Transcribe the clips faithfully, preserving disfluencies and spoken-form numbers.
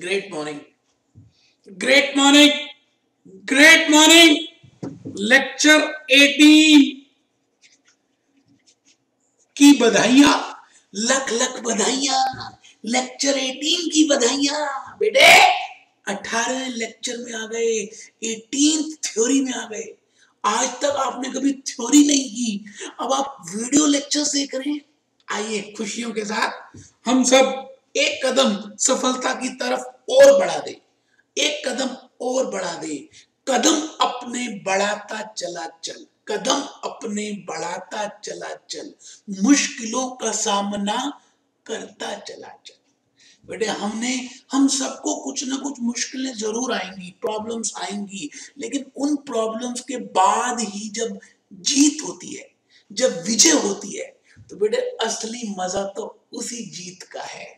Great morning. Great morning. Great morning. Lecture अठारह की बधाइयां, लख लख बधाइयां। लेक्चर अठारह की बधाइयां बेटे। अठारह लेक्चर में आ गए, अठारह थ्योरी में आ गए। आज तक आपने कभी थ्योरी नहीं की, अब आप वीडियो लेक्चर देख रहे हैं। आइए खुशियों के साथ हम सब एक कदम सफलता की तरफ और बढ़ा दे, एक कदम और बढ़ा दे। कदम अपने बढ़ाता चला चल, कदम अपने बढ़ाता चला चल, मुश्किलों का सामना करता चला चल। बेटे हमने हम सबको कुछ ना कुछ मुश्किलें जरूर आएंगी, प्रॉब्लम्स आएंगी, लेकिन उन प्रॉब्लम्स के बाद ही जब जीत होती है, जब विजय होती है, तो बेटे असली मजा तो उसी जीत का है।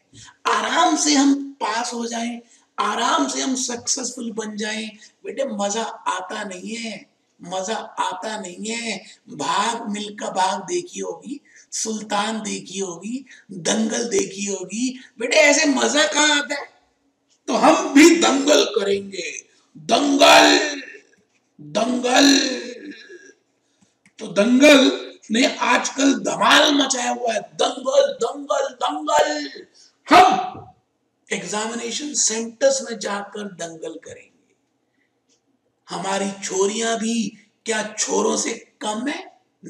आराम से हम पास हो जाएं, आराम से हम सक्सेसफुल बन जाएं, बेटे मजा आता नहीं है, मजा आता नहीं है। भाग मिल्खा भाग देखी होगी, सुल्तान देखी होगी, दंगल देखी होगी, बेटे ऐसे मजा कहाँ आता है। तो हम भी दंगल करेंगे, दंगल दंगल। तो दंगल ने आजकल धमाल मचाया हुआ है, दंगल दंगल दंगल। हम एग्जामिनेशन सेंटर्स में जाकर दंगल करेंगे। हमारी छोरियां भी क्या छोरों से कम है?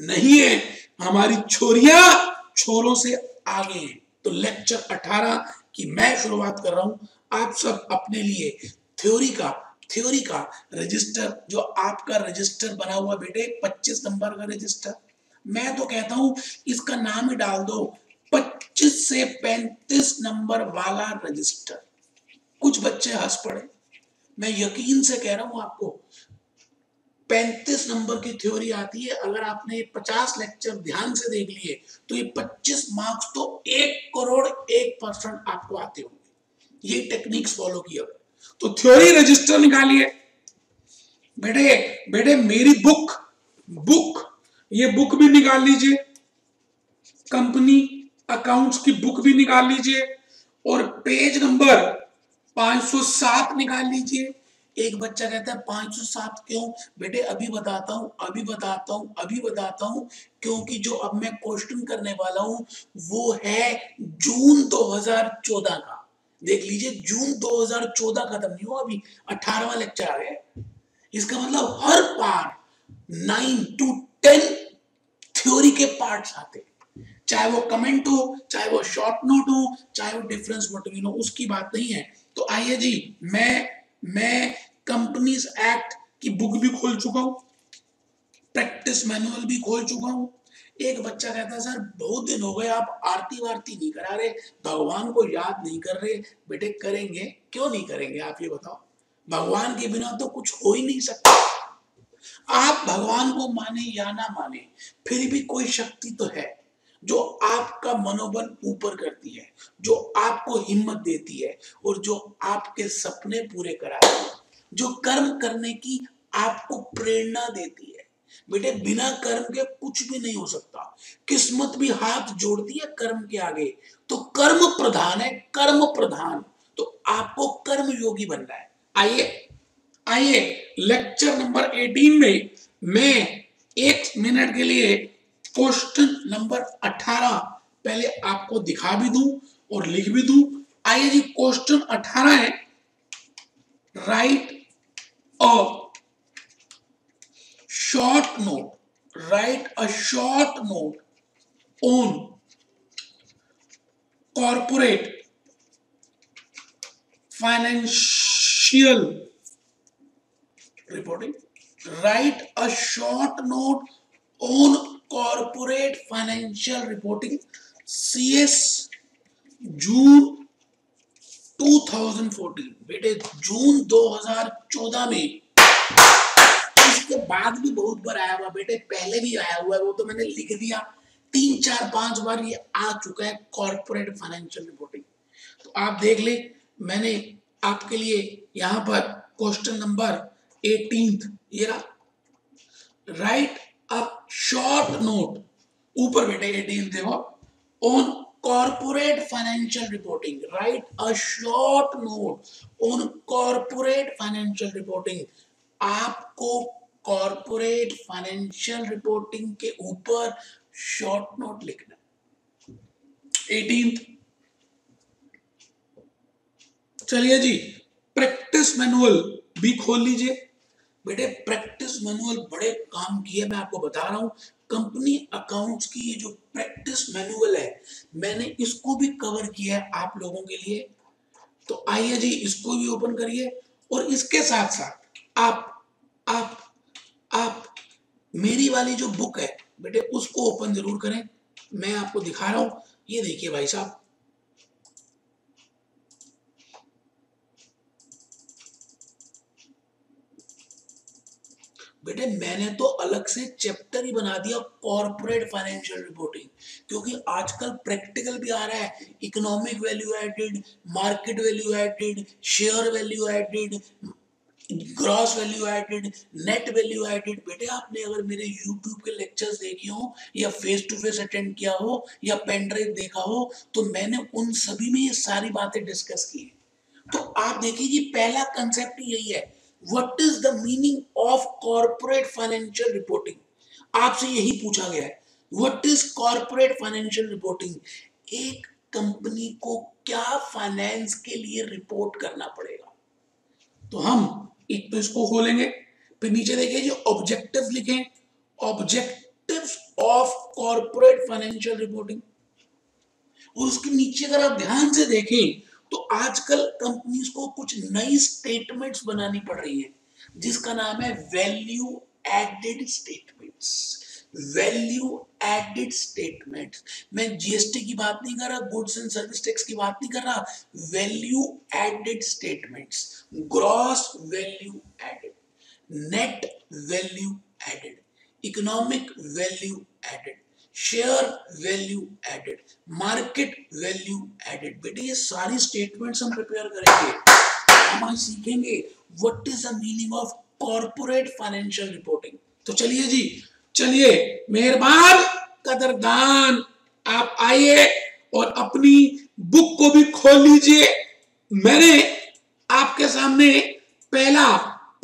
नहीं है, हमारी छोरियां छोरों से आगे हैं। तो लेक्चर अठारह की मैं शुरुआत कर रहा हूं। आप सब अपने लिए थ्योरी का थ्योरी का रजिस्टर, जो आपका रजिस्टर बना हुआ बेटे पच्चीस नंबर का रजिस्टर, मैं तो कहता हूं इसका नाम ही डाल दो पच्चीस से पैंतीस नंबर वाला रजिस्टर। कुछ बच्चे हंस पड़े, मैं यकीन से कह रहा हूं आपको। पैंतीस नंबर की थ्योरी आती है, अगर आपने पचास लेक्चर ध्यान से देख लिए तो ये पच्चीस मार्क्स तो एक करोड़ एक परसेंट आपको आते होंगे, ये टेक्निक्स फॉलो किया। तो थ्योरी रजिस्टर निकालिए बेटे। बेटे मेरी बुक बुक ये बुक भी निकाल लीजिए, कंपनी अकाउंट्स की बुक भी निकाल लीजिए, और पेज नंबर पाँच सौ सात निकाल लीजिए। एक बच्चा कहता है पाँच सौ सात क्यों? बेटे अभी बताता हूँ अभी बताता हूँ अभी बताता हूँ क्योंकि जो अब मैं क्वेश्चन करने वाला हूँ वो है जून दो हज़ार चौदह का। देख लीजिए जून दो हज़ार चौदह खत्म नहीं हुआ, अभी अठारहवां लेक्चर आ गया। इसका मतलब हर part nine to ten theory के पार्ट्स आते हैं, चाहे वो कमेंट हो, चाहे वो शॉर्ट नोट हो, चाहे वो डिफरेंस बिटवीन हो, उसकी बात नहीं है। तो आइए जी, मैं मैं कंपनीज एक्ट की बुक भी खोल चुका हूँ, प्रैक्टिस मैनुअल भी खोल चुका हूँ। एक बच्चा कहता है सर बहुत दिन हो गए आप आरती वारती नहीं करा रहे, भगवान को याद नहीं कर रहे। बेटे करेंगे, क्यों नहीं करेंगे आप ये बताओ? भगवान के बिना तो कुछ हो ही नहीं सकता। आप भगवान को माने या ना माने, फिर भी कोई शक्ति तो है जो आपका मनोबल ऊपर करती है, जो आपको हिम्मत देती है, और जो आपके सपने पूरे कराती है, जो कर्म करने की आपको प्रेरणा देती है। बेटे बिना कर्म के कुछ भी नहीं हो सकता। किस्मत भी हाथ जोड़ती है कर्म के आगे, तो कर्म प्रधान है, कर्म प्रधान। तो आपको कर्म योगी बनना है। आइए आइए लेक्चर नंबर अठारह में मैं एक मिनट के लिए क्वेश्चन नंबर अठारह पहले आपको दिखा भी दूं और लिख भी दूं। आइए जी, क्वेश्चन अठारह है, write a short note, write a short note on corporate financial reporting, write a short note on corporate financial reporting CS जून दो हज़ार चौदह। बेटे जून दो हज़ार चौदह में, इसके बाद भी बहुत बार आया हुआ, बेटे पहले भी आया हुआ है, वो तो मैंने लिख दिया। तीन चार पांच बार ये आ चुका है कॉर्पोरेट फाइनेंशियल रिपोर्टिंग। तो आप देख ले, मैंने आपके लिए यहां पर क्वेश्चन नंबर अठारह ये रहा, राइट अब शॉर्ट नोट ऊपर बेटे एटीन देखो, on corporate financial reporting. Write a short note on corporate financial reporting. आपको corporate financial reporting के ऊपर short note लिखना. eighteenth. चलिए जी, प्रैक्टिस मैनुअल भी खोल लीजिए. बेटे प्रैक्टिस मैनुअल बड़े काम की है, मैं आपको बता रहा हूं. कंपनी अकाउंट्स की ये जो प्रैक्टिस मैनुअल है, मैंने इसको भी कवर किया है आप लोगों के लिए. तो आइए जी, इसको भी ओपन करिए. और इसके साथ साथ आप आप आप मेरी वाली जो बुक है बेटे, उसको ओपन जरूर करें. मैं आपको दिखा रहा हूँ. ये देखिए भाई साहब, बेटे मैंने तो अलग से चैप्टर ही बना दिया कॉर्पोरेट फाइनेंशियल रिपोर्टिंग, क्योंकि आजकल प्रैक्टिकल भी आ रहा है. Economic value added, market value added, share value added, gross value added, net value added. बेटे आपने अगर मेरे यूट्यूब के लेक्चर्स देखे हो या फेस टू फेस अटेंड किया हो या पेन ड्राइव देखा हो, तो मैंने उन सभी में ये सारी बातें डिस्कस की है. तो आप देखिए कि पहला कंसेप्ट यही है, What is the meaning of corporate financial reporting? आपसे यही पूछा गया है, What is corporate financial reporting? एक कंपनी को क्या फाइनेंस के लिए रिपोर्ट करना पड़ेगा? तो हम एक तो इसको खोलेंगे, फिर नीचे देखिए जो ऑब्जेक्टिव्स लिखे, objectives of corporate financial reporting. और उसके नीचे अगर आप ध्यान से देखें तो आजकल कंपनीज को कुछ नई स्टेटमेंट्स बनानी पड़ रही है, जिसका नाम है value added statements. Value added statements. मैं जीएसटी की बात नहीं कर रहा, गुड्स एंड सर्विस टैक्स की बात नहीं कर रहा. Value added statements, gross value added, net value added, economic value added, share value added, market value added. बेटे ये सारी स्टेटमेंट्स हम प्रिपेयर करेंगे, हम सीखेंगे what is the meaning of corporate financial reporting. तो चलिए जी, चलिए मेहरबान कदरदान, आप आइए और अपनी बुक को भी खोल लीजिए. मैंने आपके सामने पहला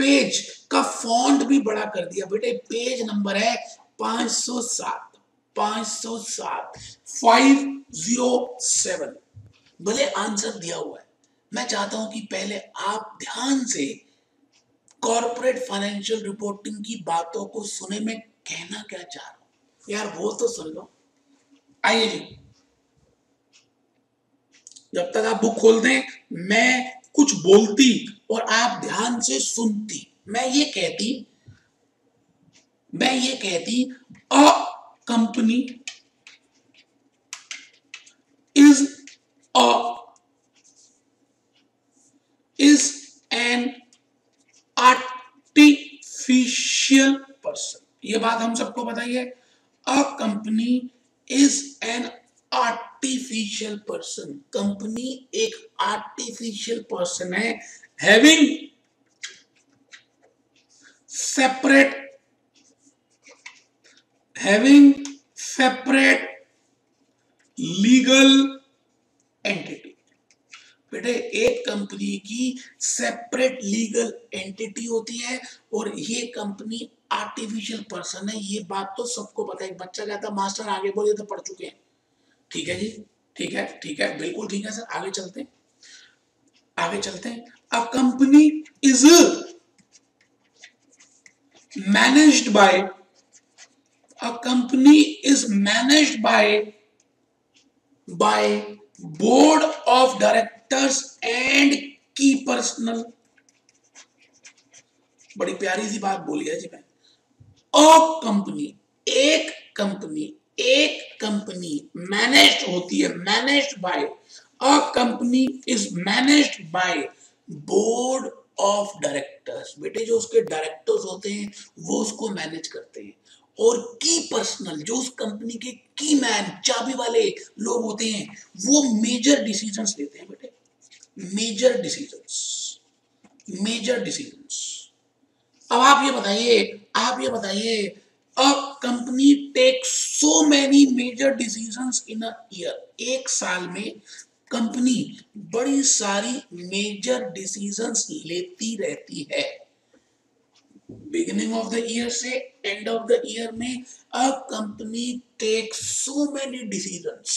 पेज का फॉन्ट भी बड़ा कर दिया. बेटे पेज नंबर है पाँच सौ सात, पाँच सौ सात, पाँच सौ सात. भले आंसर दिया हुआ है, मैं चाहता हूं कि पहले आप ध्यान से कॉर्पोरेट फाइनेंशियल रिपोर्टिंग की बातों को सुने. में कहना क्या चाह रहा हूं यार, वो तो सुन लो. आइए जी, जब तक आप बुक खोलते हैं मैं कुछ बोलती और आप ध्यान से सुनती. मैं ये कहती मैं ये कहती और Company is a is an artificial person. ये बात हम सबको बताइए. A company is an artificial person. Company एक artificial person है, having separate Having separate legal entity. बेटे एक कंपनी की सेपरेट लीगल एंटिटी होती है और ये कंपनी आर्टिफिशियल पर्सन है. ये बात तो सबको पता है. एक बच्चा कहता मास्टर आगे बोलिए, तो पढ़ चुके हैं. ठीक है जी, ठीक है ठीक है बिल्कुल ठीक है सर, आगे चलते हैं आगे चलते हैं. A company is managed by A company is managed by by board of directors and key personnel. बड़ी प्यारी सी बात बोली है जी मैं. A company, एक कंपनी एक कंपनी managed होती है, managed by. A company is managed by board of directors. बेटे जो उसके डायरेक्टर्स होते हैं वो उसको मैनेज करते हैं. और की पर्सनल, जो उस कंपनी के की मैन, चाबी वाले लोग होते हैं, वो मेजर डिसीजंस लेते हैं. बेटे मेजर डिसीजंस मेजर डिसीजंस अब आप ये बताइए आप ये बताइए a company takes so many major decisions in a year. एक साल में कंपनी बड़ी सारी मेजर डिसीजंस लेती रहती है। बिगिनिंग ऑफ द ईयर से एंड ऑफ द ईयर में a company take so many decisions.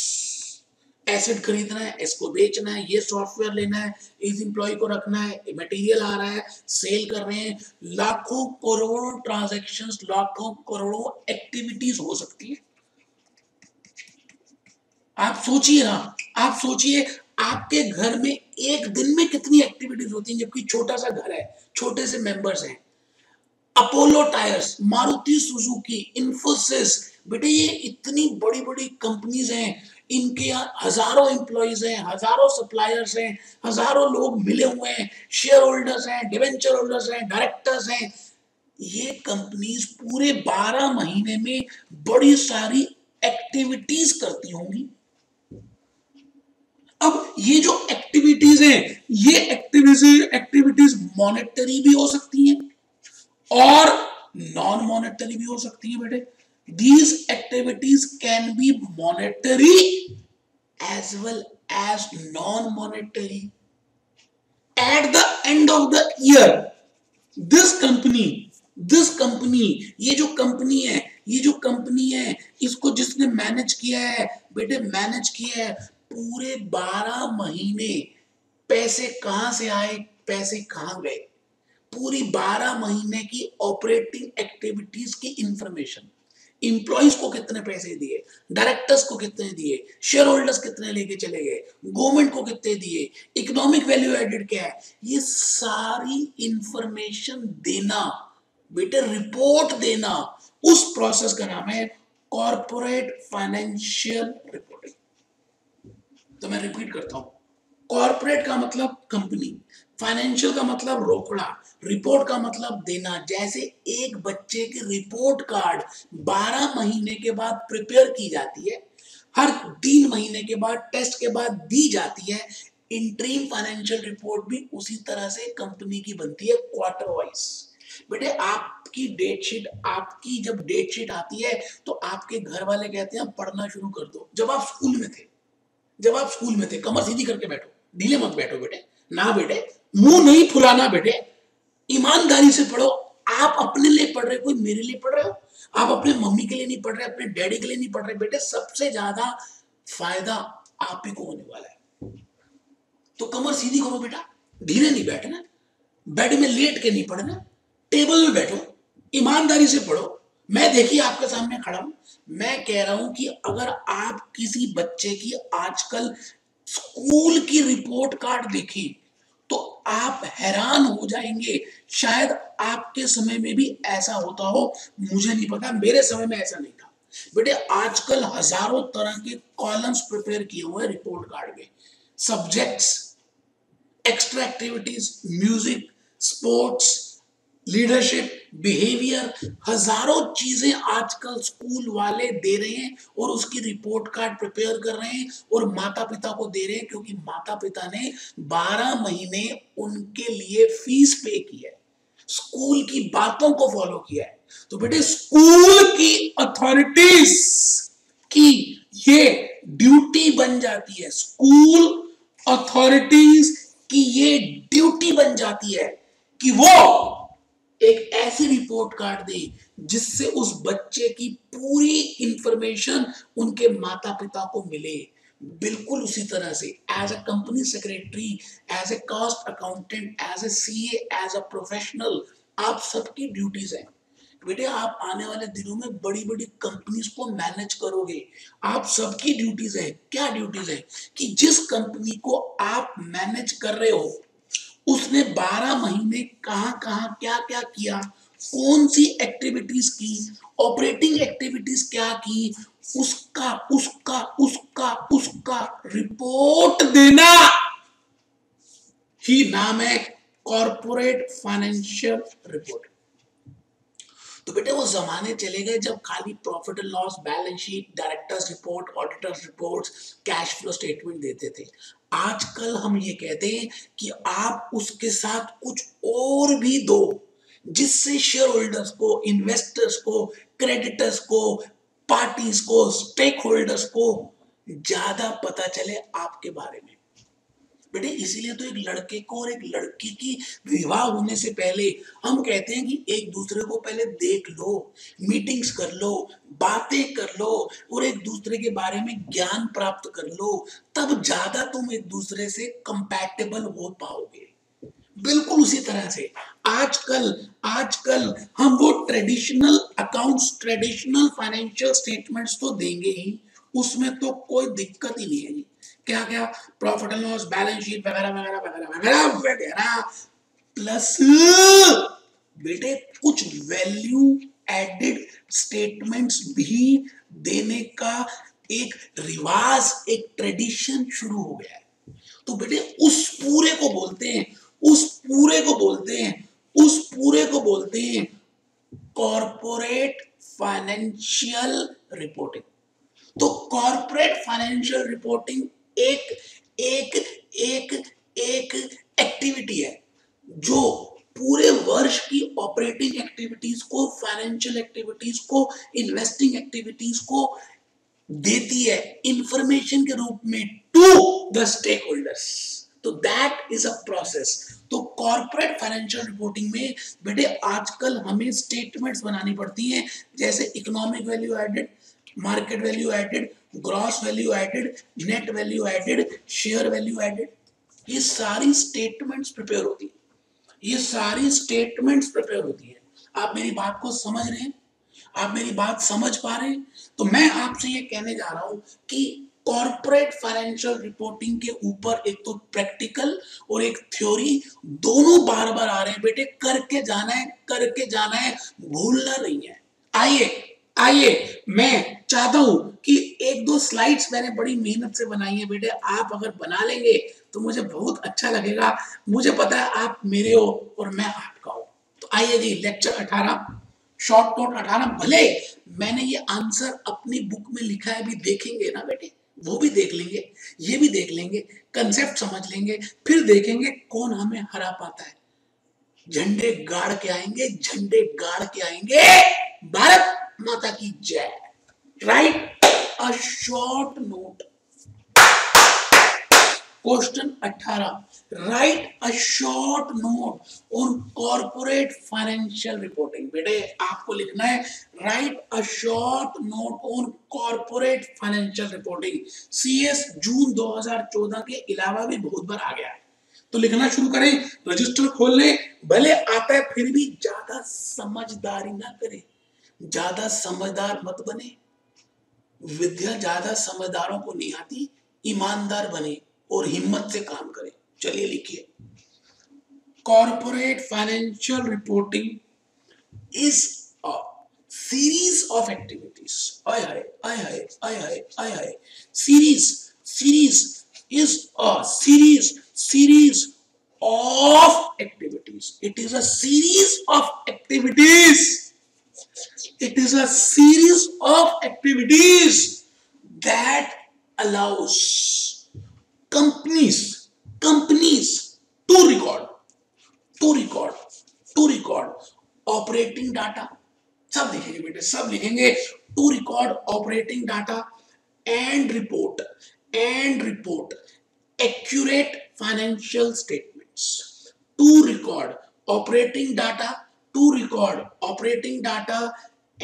Asset खरीदना है, इसको बेचना है, ये सॉफ्टवेयर लेना है, इस एम्प्लॉय को रखना है, मटेरियल आ रहा है, सेल कर रहे हैं, लाखों करोड़ों ट्रांजैक्शंस, लाखों करोड़ों एक्टिविटीज हो सकती है। आप सोचिए ना, आप सोचिए आपके घर में एक दिन में कितनी एक्टिविटीज होती हैं, जबकि छोटा सा घर है, छोटे से मेंबर्स हैं। Apollo tyres, Maruti Suzuki, Infosys, बेटे ये इतनी बड़ी बड़ी कंपनीज हैं, इनके हजारों एम्प्लॉइज हैं, हजारों सप्लायर्स हैं, हजारों लोग मिले हुए हैं, शेयर होल्डर्स हैं, डिवेंचर होल्डर्स हैं, डायरेक्टर्स हैं। ये कंपनीज पूरे बारह महीने में बड़ी सारी एक्टिविटीज करती होंगी। अब ये जो एक्टिविटीज हैं, ये एक्टिविटीज एक्टिविटीज मॉनेटरी भी हो सकती हैं और नॉन मॉनेटरी भी हो सकती हैं बेटे। These activities can be monetary as well as non-monetary. At the end of the year, this company, this company, ये जो कंपनी है, ये जो कंपनी है, इसको जिसने मैनेज किया है, बेटे मैनेज किया है, पूरे बारह महीने पैसे कहाँ से आए, पैसे कहाँ गए, पूरी बारह महीने की ऑपरेटिंग एक्टिविटीज की इंफॉर्मेशन, इंप्लॉइज को कितने पैसे दिए, डायरेक्टर्स को कितने दिए, शेयर होल्डर्स कितने लेके चले गए, गवर्नमेंट को कितने दिए, इकोनॉमिक वैल्यू एडेड क्या है, ये सारी इंफॉर्मेशन देना बेटे, रिपोर्ट देना, उस प्रोसेस का नाम है कॉर्पोरेट फाइनेंशियल रिपोर्टिंग। तो मैं रिपीट करता हूं, कॉर्पोरेट का मतलब कंपनी, फाइनेंशियल का मतलब रोकड़ा, रिपोर्ट का मतलब देना। जैसे एक बच्चे की रिपोर्ट कार्ड बारह महीने के बाद प्रिपेयर की जाती है, हर तीन महीने के बाद टेस्ट के बाद दी जाती है, इंटरिम फाइनेंशियल रिपोर्ट भी उसी तरह से कंपनी की बनती है क्वार्टर वाइज। बेटे आपकी डेट शीट, आपकी जब डेट शीट आती है तो आपके घर वाले कहते हैं पढ़ना शुरू कर दो। जब आप स्कूल में थे, जब आप स्कूल में थे कमर सीधी करके बैठो, ढीले मत बैठो बेटे, ना बेटे मुंह नहीं फुलाना बेटे, ईमानदारी से पढ़ो। आप अपने लिए पढ़ रहे हो, कोई मेरे लिए पढ़ रहे हो, आप अपने मम्मी के लिए नहीं पढ़ रहे, अपने डैडी के लिए नहीं पढ़ रहे बेटे, सबसे ज्यादा फायदा आप ही को होने वाला है। तो कमर सीधी करो बेटा, ढीले नहीं बैठना, बेड में लेट के नहीं पढ़ना, टेबल में बैठो, ईमानदारी से पढ़ो। मैं देखिए आपके सामने खड़ा हूं, मैं कह रहा हूं कि अगर आप किसी बच्चे की आजकल स्कूल की रिपोर्ट कार्ड देखी तो आप हैरान हो जाएंगे, शायद आपके समय में भी ऐसा होता हो, मुझे नहीं पता, मेरे समय में ऐसा नहीं था बेटे। आजकल हजारों तरह के कॉलम्स प्रिपेयर किए हुए रिपोर्ट कार्ड में, subjects, extra activities, music, sports, leadership, behaviour, हजारों चीजें आजकल स्कूल वाले दे रहे हैं और उसकी रिपोर्ट कार्ड प्रिपेयर कर रहे हैं और माता पिता को दे रहे हैं, क्योंकि माता पिता ने बारह महीने उनके लिए फीस पे की है, स्कूल की बातों को फॉलो किया है। तो बेटे स्कूल की अथॉरिटीज की ये ड्यूटी बन जाती है, स्कूल अथॉरिटीज की ये ड्यूटी बन जाती है कि वो एक ऐसी रिपोर्ट कार्ड दें जिससे उस बच्चे की पूरी इंफॉर्मेशन उनके माता पिता को मिले। बिल्कुल उसी तरह से as a company secretary, as a cost accountant, as a CA, as a professional, आप सबकी ड्यूटीज हैं बेटे। आप आने वाले दिनों में बड़ी बड़ी कंपनीज को मैनेज करोगे, आप सबकी ड्यूटीज हैं। क्या ड्यूटीज हैं कि जिस कंपनी को आप मैनेज कर रहे हो उसने बारह महीने कहां कहां क्या क्या किया, कौन सी एक्टिविटीज की, ऑपरेटिंग एक्टिविटीज क्या की, उसका उसका उसका उसका रिपोर्ट देना ही नाम है कॉर्पोरेट फाइनेंशियल रिपोर्ट। तो बेटे वो जमाने चले गए जब खाली profit and loss, balance sheet, directors report, auditors report, cash flow statement देते थे। आजकल हम ये कहते हैं कि आप उसके साथ कुछ और भी दो जिससे शेयर होल्डर्स को, इन्वेस्टर्स को, क्रेडिटर्स को, पार्टीज को, स्टेक होल्डर्स को ज्यादा पता चले आपके बारे में। बेटे इसीलिए तो एक लड़के को और एक लड़की की विवाह होने से पहले हम कहते हैं कि एक दूसरे को पहले देख लो, मीटिंग्स कर लो, बातें कर लो और एक दूसरे के बारे में ज्ञान प्राप्त कर लो, तब ज्यादा तुम एक दूसरे से कंपैटिबल हो पाओगे। बिल्कुल उसी तरह से आजकल आजकल हम वो traditional accounts, traditional financial statements तो देंगे ही, उसमें तो कोई दिक्कत ही नहीं है। क्या क्या profit and loss, balance sheet वगैरह वगैरह वगैरह वगैरह वगैरह, प्लस बेटे कुछ वैल्यू एडेड स्टेटमेंट्स भी देने का एक रिवाज, एक ट्रेडिशन शुरू हो गया है। तो बेटे उस पूरे को बोलते हैं उस पूरे को बोलते हैं उस पूरे को बोलते हैं कॉर्पोरेट फाइनेंशियल रिपोर्टिंग। तो कॉर्पोरेट फाइनेंशियल रिपोर्टिंग एक एक एक एक एक्टिविटी है जो पूरे वर्ष की ऑपरेटिंग एक्टिविटीज को, फाइनेंशियल एक्टिविटीज को, इन्वेस्टिंग एक्टिविटीज को देती है इंफॉर्मेशन के रूप में टू द स्टेक होल्डर्स। तो दैट इज अ प्रोसेस। तो कॉर्पोरेट फाइनेंशियल रिपोर्टिंग में बेटे आजकल हमें स्टेटमेंट्स बनानी पड़ती हैं, जैसे economic value added, market value added, gross value added, net value added, share value added, ये सारी स्टेटमेंट्स प्रिपेयर होती है ये सारी स्टेटमेंट्स प्रिपेयर होती है आप मेरी बात को समझ रहे हैं? आप मेरी बात समझ पा रहे हैं? तो मैं आपसे ये कहने जा रहा हूं कि कॉर्पोरेट फाइनेंशियल रिपोर्टिंग के ऊपर एक तो प्रैक्टिकल और एक थ्योरी दोनों बार बार आ रहे हैं। बेटे करके जाना है, करके जाना है, भूलना नहीं है। आइए आइए मैं चाहता हूं कि एक दो स्लाइड्स मैंने बड़ी मेहनत से बनाई है। बेटे आप अगर बना लेंगे तो मुझे बहुत अच्छा लगेगा। मुझे पता है आप मेरे हो और मैं आपका हूं। तो आइए जी, लेक्चर अठारह, शॉर्ट नोट अठारह। भले मैंने ये आंसर अपनी बुक में लिखा है, अभी देखेंगे ना बेटे, वो भी देख लेंगे, ये भी देख लेंगे, कंसेप्ट समझ लेंगे, फिर देखेंगे कौन हमें हरा पाता है। झंडे गाड़ के आएंगे, झंडे गाड़ के आएंगे। भारत माता की जय। Write a short note. Question अठारह, write a short note on corporate financial reporting. बेटे आपको लिखना है write a short note on corporate financial reporting. CS जून दो हज़ार चौदह के अलावा भी बहुत बार आ गया है, तो लिखना शुरू करें, रजिस्टर खोल लें। भले आता है फिर भी ज्यादा समझदारी ना करें, ज्यादा समझदार मत बने। विद्या ज्यादा समझदारों को नहीं आती, ईमानदार बने और हिम्मत से काम करें। चलिए लिखिए, corporate financial reporting is a series of activities. आय हाय आय हाय आय हाय आय हाय series series is a series series of activities. It is a series of activities It is a series of activities that allows companies, companies to record, to record, to record operating data. सब लिखेंगे बेटे, सब लिखेंगे। To record operating data and report, and report accurate financial statements. To record operating data, to record operating data.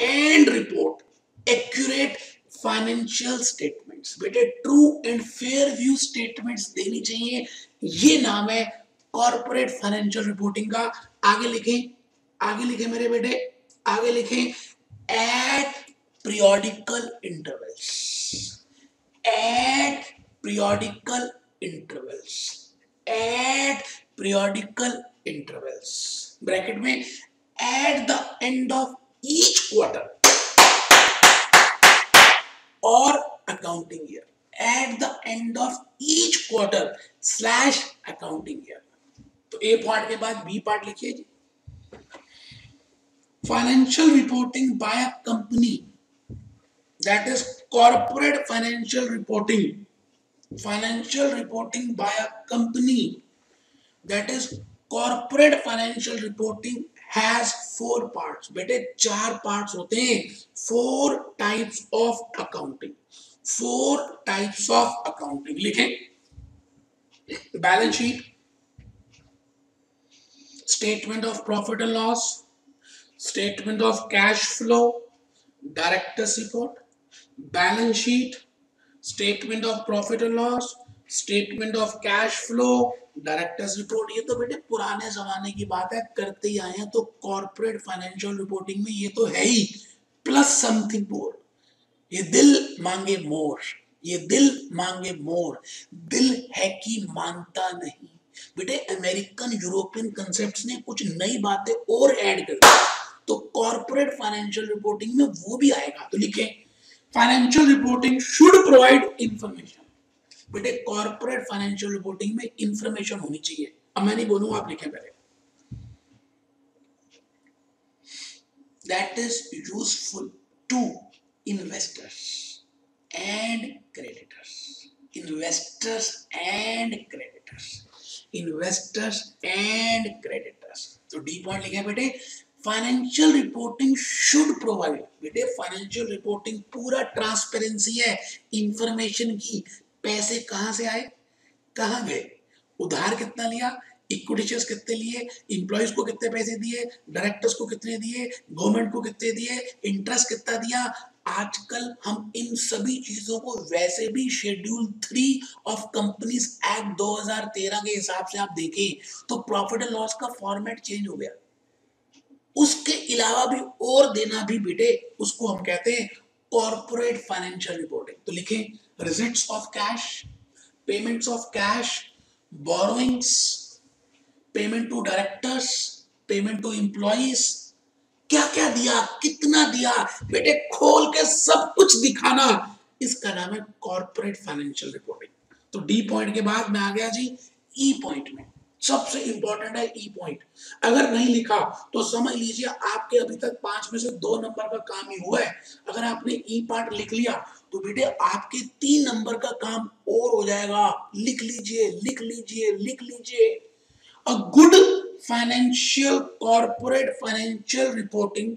And report accurate financial statements. बेटे true and fair view statements देनी चाहिए। ये नाम है corporate financial reporting का। आगे लिखें, आगे लिखें मेरे बेटे, आगे लिखें at periodical intervals, at periodical intervals, at periodical intervals bracket में at the end of each quarter or accounting year, at the end of each quarter slash accounting year। तो ए पार्ट के बाद बी पार्ट लिखिए जी। Financial reporting by a company, that is corporate financial reporting. Financial reporting by a company, that is corporate financial reporting has four parts. बेटे चार parts होते हैं। Four types of accounting, four types of accounting लिखें। Balance sheet, statement of profit and loss, statement of cash flow, directors report, balance sheet, statement of profit and loss, statement of cash flow, directors report. ये तो बेटे पुराने जमाने की बात है, करते ही आए हैं। तो कॉर्पोरेट फाइनेंशियल रिपोर्टिंग में ये तो है ही, प्लस समथिंग मोर। ये दिल मांगे मोर, ये दिल मांगे मोर। दिल है कि मानता नहीं। बेटे अमेरिकन यूरोपियन कंसेप्ट्स ने कुछ नई बातें और ऐड कर दी, तो कॉर्पोरेट फाइनेंशियल रिपोर्टिंग में वो भी आएगा। तो लिखें, financial reporting should provide information. बेटे कॉर्पोरेट फाइनेंशियल रिपोर्टिंग में इंफॉर्मेशन होनी चाहिए। अब मैं नहीं बोलूंगा, आप लिखें पहले, that is useful to investors and creditors. Investors and creditors, investors and creditors. तो डी पॉइंट लिखें बेटे, फाइनेंशियल रिपोर्टिंग शुड प्रोवाइड। बेटे फाइनेंशियल रिपोर्टिंग पूरा ट्रांसपेरेंसी है इंफॉर्मेशन की। पैसे कहाँ से आए, कहाँ गए, उधार कितना लिया, इक्विटी शेयर्स कितने लिए, इंप्लॉइज को कितने पैसे दिए, डायरेक्टर्स को कितने दिए, गवर्नमेंट को कितने दिए, इंटरेस्ट कितना दिया। आजकल हम इन सभी चीजों को वैसे भी schedule three of companies act दो हज़ार तेरह के हिसाब से आप देखें तो प्रॉफिट एंड लॉस का फॉर्मेट चेंज हो गया। उसके अलावा भी और देना भी बेटे, उसको हम कहते हैं कॉर्पोरेट फाइनेंशियल रिपोर्टिंग। तो लिखें, receipts of cash, payments of cash, borrowings, payment to directors, payment to employees. क्या क्या दिया, कितना दिया, बेटे खोल के सब कुछ दिखाना, इसका नाम है कॉर्पोरेट फाइनेंशियल रिपोर्टिंग। तो डी पॉइंट के बाद मैं आ गया जी ई पॉइंट में। सबसे इंपॉर्टेंट है ई पॉइंट। अगर नहीं लिखा तो समझ लीजिए आपके अभी तक पांच में से दो नंबर का काम ही हुआ है। अगर आपने ई पार्ट लिख लिया तो बेटे आपके तीन नंबर का काम और हो जाएगा। लिख लीजिए, लिख लीजिए, लिख लीजिए। A good financial corporate financial reporting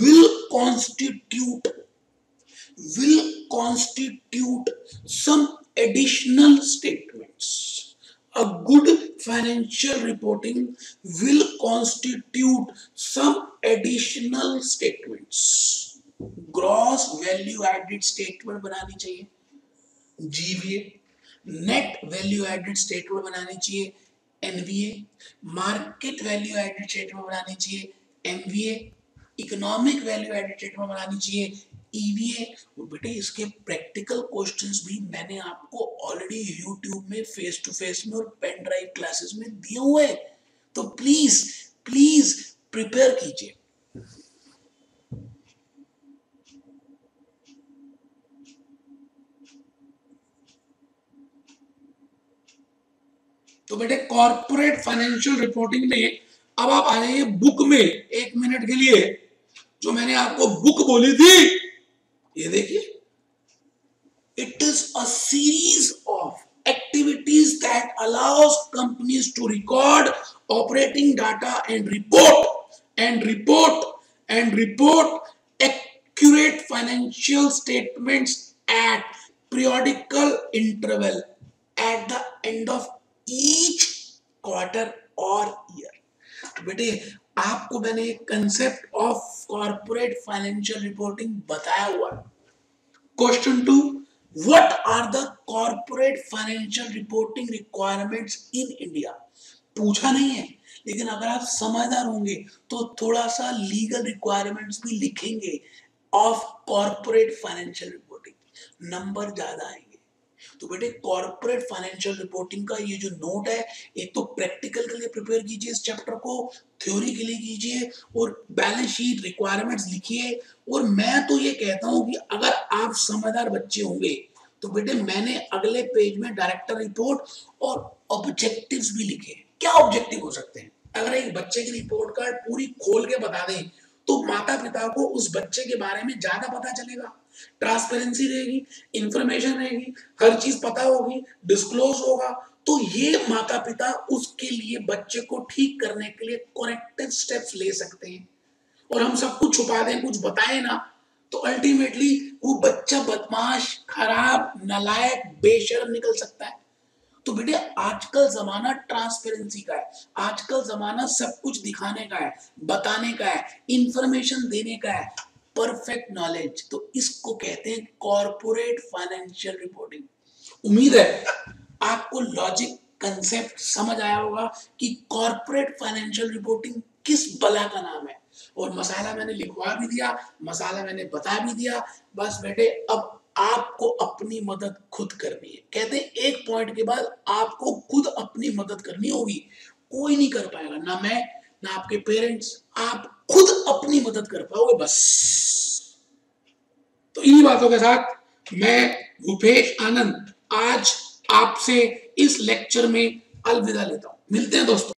will constitute will constitute some additional statements. A good financial reporting will constitute some additional statements. Gross value added statement बनानी चाहिए, G V A, net value added statement बनानी चाहिए, N V A, market value added statement बनानी चाहिए, M V A, economic value added statement बनानी चाहिए, E V A। बेटे इसके प्रैक्टिकल क्वेश्चंस भी मैंने आपको ऑलरेडी यूट्यूब में फेस टू फेस में और पेन ड्राइव क्लासेस में दिए हुए, तो प्लीज प्लीज प्रिपेयर कीजिए। तो बेटे कॉर्पोरेट फाइनेंशियल रिपोर्टिंग में अब आप आ जाइए बुक में। एक मिनट के लिए जो मैंने आपको बुक बोली थी, ये देखिए, it is a series of activities that allows companies to record operating data and report and report and report accurate financial statements at periodical interval at the end of each quarter और year. बेटे आपको मैंने एक concept of corporate financial reporting बताया हुआ। Question two, what are the corporate financial reporting requirements in India? पूछा नहीं है, लेकिन अगर आप समझदार होंगे तो थोड़ा सा लीगल रिक्वायरमेंट्स भी लिखेंगे of corporate financial reporting, number ज्यादा आएंगे। तो बेटे कॉर्पोरेट फाइनेंशियल रिपोर्टिंग का ये जो नोट है, एक तो प्रैक्टिकल के लिए प्रिपेयर कीजिए इस चैप्टर को, थ्योरी के लिए कीजिए, और बैलेंस शीट रिक्वायरमेंट्स लिखिए। और मैं तो ये कहता हूं कि अगर आप समझदार बच्चे होंगे तो बेटे मैंने अगले पेज में डायरेक्टर रिपोर्ट और ऑब्जेक्टिव्स भी लिखे। क्या ऑब्जेक्टिव हो सकते हैं? अगर एक बच्चे की रिपोर्ट कार्ड पूरी खोल के बता दें तो माता पिता को उस बच्चे के बारे में ज्यादा पता चलेगा। ट्रांसपेरेंसी रहेगी, इंफॉर्मेशन रहेगी, हर चीज पता होगी, डिस्क्लोज होगा, तो ये माता पिता उसके लिए बच्चे को ठीक करने के लिए करेक्टिव स्टेप्स ले सकते हैं। और हम सब कुछ छुपा दें, कुछ बताएं ना, तो अल्टीमेटली वो बच्चा बदमाश, खराब, नालायक, बेशर्म निकल सकता है। तो बेटे आजकल जमाना ट्रांसपेरेंसी का है, आजकल जमाना सब कुछ दिखाने का है, बताने का है, इंफॉर्मेशन देने का है, परफेक्ट नॉलेज। तो इसको कहते हैं कॉर्पोरेट फाइनेंशियल रिपोर्टिंग। उम्मीद है आपको लॉजिक कंसेप्ट समझ आया होगा कि कॉर्पोरेट फाइनेंशियल रिपोर्टिंग किस बला का नाम है। और मसाला मैंने लिखवा भी दिया, मसाला मैंने बता भी दिया। बस बेटे अब आपको अपनी मदद खुद करनी है। कहते हैं एक पॉइंट के बाद आपको खुद अपनी मदद करनी होगी, कोई नहीं कर पाएगा, ना मैं ना आपके पेरेंट्स, आप खुद अपनी मदद कर पाओगे बस। तो इन्हीं बातों के साथ मैं भूपेश आनंद आज आपसे इस लेक्चर में अलविदा लेता हूं। मिलते हैं दोस्तों।